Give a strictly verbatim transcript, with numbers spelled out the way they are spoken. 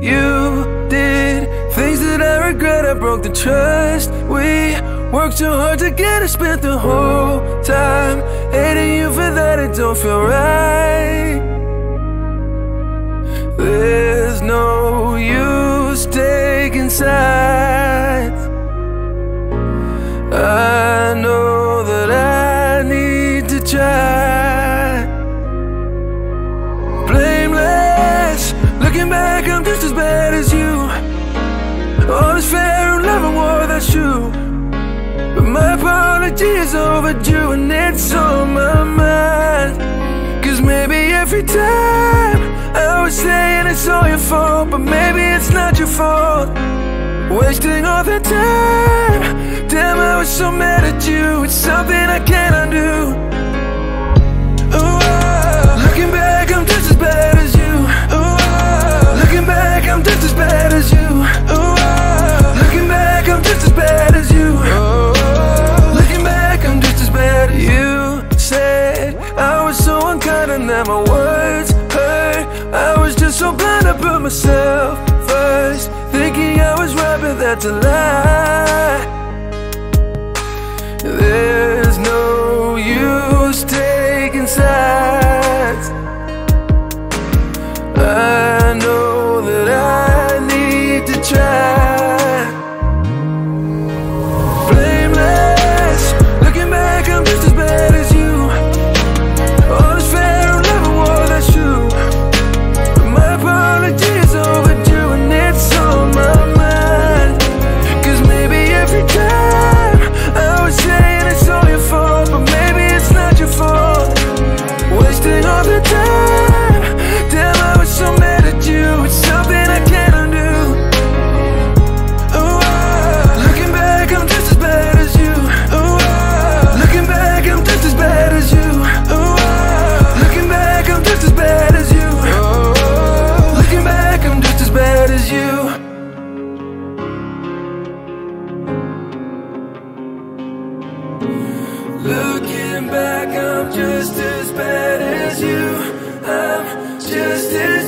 You did things that I regret. I broke the trust we worked so hard to get. I spent the whole time hating you for that. It don't feel right. There's no use taking sides. I know that I need to try. Blameless, looking back, I'm just as bad as you. All is fair in love and war, that's true. But my apology is overdue, and it's on my mind. Cause maybe every time I was saying it's all your fault, but maybe it's not your fault. Wasting all that time, damn, I was so mad at you. It's something I can't undo. Oh, oh. Looking back, I'm just as bad as you. Oh, oh. Looking back, I'm just as bad as you. Oh, oh. Looking back, I'm just as bad as you. Oh, oh. Looking back, I'm just as bad as you. You said I was so unkind and that my words hurt. I was just so blind, I put myself first, thinking I was right, but that's a lie. There's no use taking sides. I know that I need to try. Blameless, looking back, I'm just as bad as you. All is fair in love and war, that's true. But my apology is overdue, and it's on my mind. Cause maybe every time I was saying it's all your fault, but maybe it's not your fault. Wasting all the time, damn, I was so mad at you. It's something I can't undo. Oh, oh. Looking back, I'm just as bad as you. Oh, oh. Looking back, I'm just as bad as you. Oh, oh. Looking back, I'm just as bad as you. Oh, oh. Looking back, I'm just as bad as you. Looking back, I'm just as bad as you. I'm just as